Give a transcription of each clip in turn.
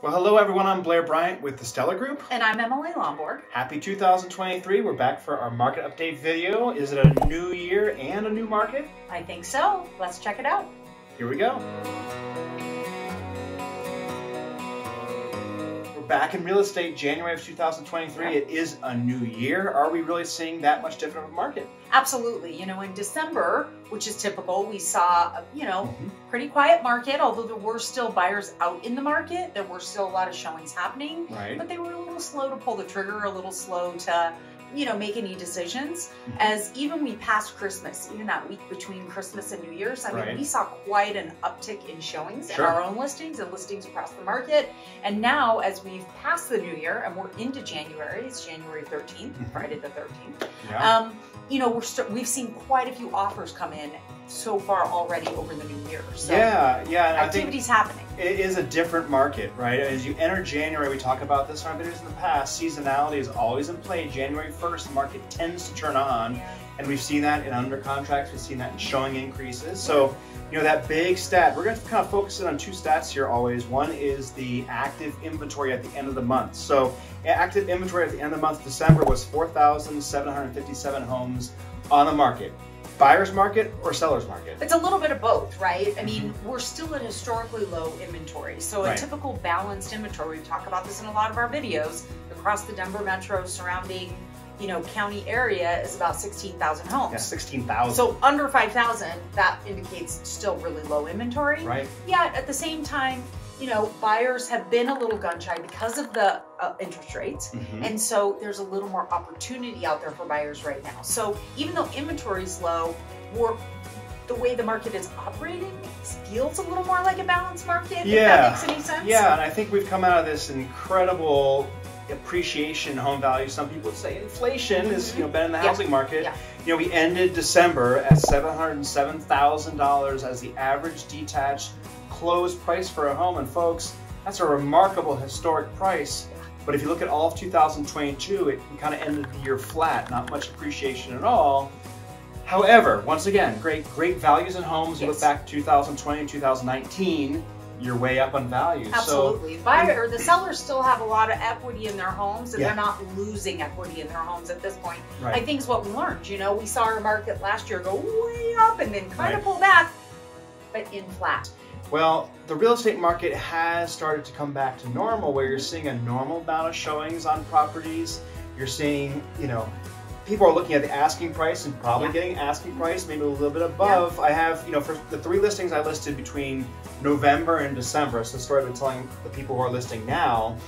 Well, hello everyone, I'm Blair Bryant with The Steller Group. And I'm Emily Lomborg. Happy 2023, we're back for our market update video. Is it a new year and a new market? I think so. Let's check it out. Here we go. We're back in real estate, January of 2023. Yeah. It is a new year. Are we really seeing that much different of a market? Absolutely. You know, in December, which is typical, we saw, you know, pretty quiet market, although there were still buyers out in the market. There were still a lot of showings happening, right. But they were a little slow to pull the trigger, a little slow to, you know, make any decisions. As even we passed Christmas, even that week between Christmas and New Year's, I mean, we saw quite an uptick in showings in our own listings and listings across the market. And now as we've passed the New Year and we're into January, it's January 13th, Friday the 13th, you know, we've seen quite a few offers come in so far already over the new year. So yeah, activity's happening. It is a different market, right? As you enter January, we talk about this in our videos in the past, seasonality is always in play. January 1st, the market tends to turn on, and we've seen that in under contracts, we've seen that in showing increases. So, you know, that big stat, we're gonna kind of focus in on two stats here always. One is the active inventory at the end of the month. So active inventory at the end of the month, December, was 4,757 homes on the market. Buyer's market or seller's market? It's a little bit of both, right? I mean, we're still at historically low inventory. So a typical balanced inventory, we talk about this in a lot of our videos, across the Denver Metro surrounding, you know, county area is about 16,000 homes. Yeah, 16,000. So under 5,000, that indicates still really low inventory. Right. Yet at the same time, you know, buyers have been a little gun shy because of the interest rates. And so there's a little more opportunity out there for buyers right now. So even though inventory's low, the way the market is operating feels a little more like a balanced market, if that makes any sense. Yeah, and I think we've come out of this incredible appreciation home value. Some people say inflation is, you know, been in the housing market. You know, we ended December at $707,000 as the average detached close price for a home, and folks, that's a remarkable historic price. But if you look at all of 2022, it kind of ended the year flat, not much appreciation at all. However, once again, great values in homes. You look back to 2020 and 2019, you're way up on value. Absolutely. So, the sellers still have a lot of equity in their homes, and they're not losing equity in their homes at this point. I think is what we learned. You know, we saw our market last year go way up and then kind of pull back, but in flat. Well, the real estate market has started to come back to normal, where you're seeing a normal amount of showings on properties. You're seeing, you know, people are looking at the asking price and probably getting asking price, maybe a little bit above. I have, you know, for the three listings I listed between November and December, so the story I've been telling the people who are listing now,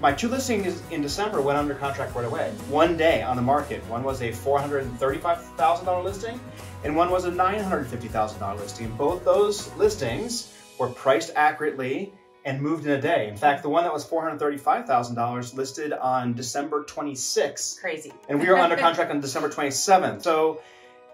my two listings in December went under contract right away. One day on the market. One was a $435,000 listing, and one was a $950,000 listing. Both those listings were priced accurately and moved in a day. In fact, the one that was $435,000 listed on December 26th. Crazy. And we were under contract on December 27th. So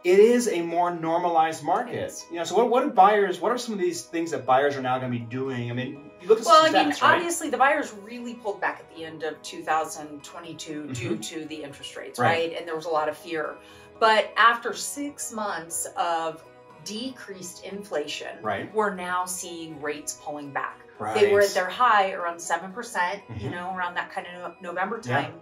it is a more normalized market. You know, so what do buyers, what are some of these things that buyers are now going to be doing? I mean, you look at some stats, obviously the buyers really pulled back at the end of 2022 due to the interest rates, right? And there was a lot of fear. But after 6 months of decreased inflation, we're now seeing rates pulling back. They were at their high around 7%, you know, around that kind of November time.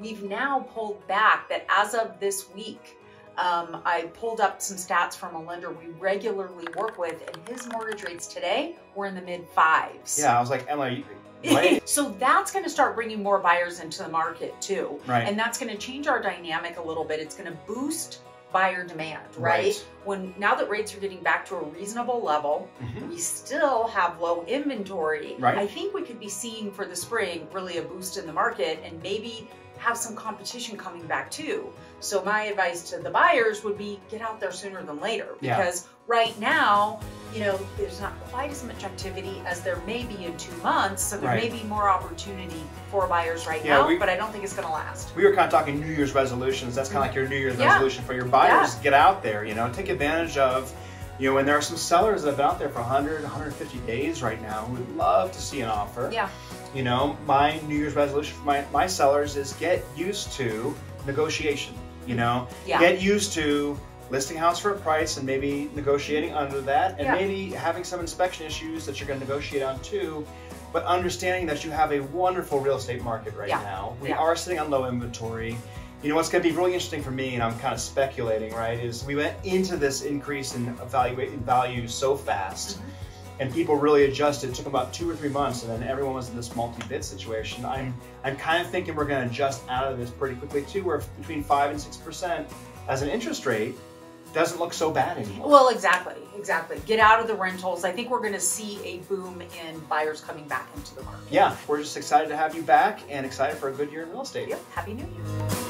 We've now pulled back that as of this week. I pulled up some stats from a lender we regularly work with, and his mortgage rates today were in the mid-5s. Yeah, I was like, Emily, what? So that's going to start bringing more buyers into the market too. And that's going to change our dynamic a little bit. It's going to boost buyer demand, right? Now that rates are getting back to a reasonable level, we still have low inventory. I think we could be seeing for the spring really a boost in the market, and maybe have some competition coming back too. So my advice to the buyers would be get out there sooner than later, because right now, you know, there's not quite as much activity as there may be in 2 months. So there may be more opportunity for buyers right now, but I don't think it's going to last. We were kind of talking New Year's resolutions. That's kind of like your New Year's resolution for your buyers. Get out there, you know, take advantage of, you know, and there are some sellers that have been out there for 100, 150 days right now who would love to see an offer. You know, my New Year's resolution for my sellers is get used to negotiation, you know? Get used to listing house for a price and maybe negotiating under that, and maybe having some inspection issues that you're going to negotiate on too. but understanding that you have a wonderful real estate market right now. We are sitting on low inventory. You know, what's going to be really interesting for me, and I'm kind of speculating, right, is we went into this increase in value so fast, and people really adjusted. It took about 2 or 3 months, and then everyone was in this multi-bid situation. I'm kind of thinking we're going to adjust out of this pretty quickly too. We're between 5% and 6% as an interest rate. Doesn't look so bad anymore. Well, exactly, exactly. Get out of the rentals. I think we're going to see a boom in buyers coming back into the market. Yeah, we're just excited to have you back and excited for a good year in real estate. Yep, Happy New Year.